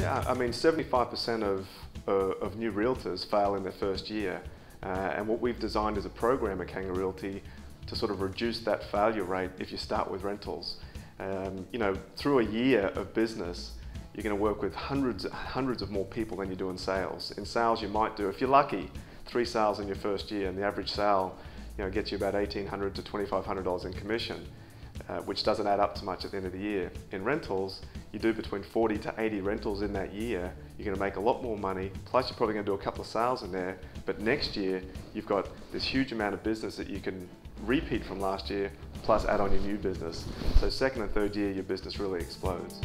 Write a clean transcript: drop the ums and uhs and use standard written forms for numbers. Yeah, I mean, 75% of new realtors fail in their first year. And what we've designed as a program at Kanga Realty to sort of reduce that failure rate if you start with rentals. You know, through a year of business, you're going to work with hundreds of more people than you do in sales. In sales, you might do, if you're lucky, 3 sales in your first year, and the average sale, you know, gets you about $1,800 to $2,500 in commission, which doesn't add up to much at the end of the year. In rentals, you do between 40 to 80 rentals in that year, you're going to make a lot more money, plus you're probably going to do a couple of sales in there, but next year you've got this huge amount of business that you can repeat from last year, plus add on your new business. So second and third year, your business really explodes.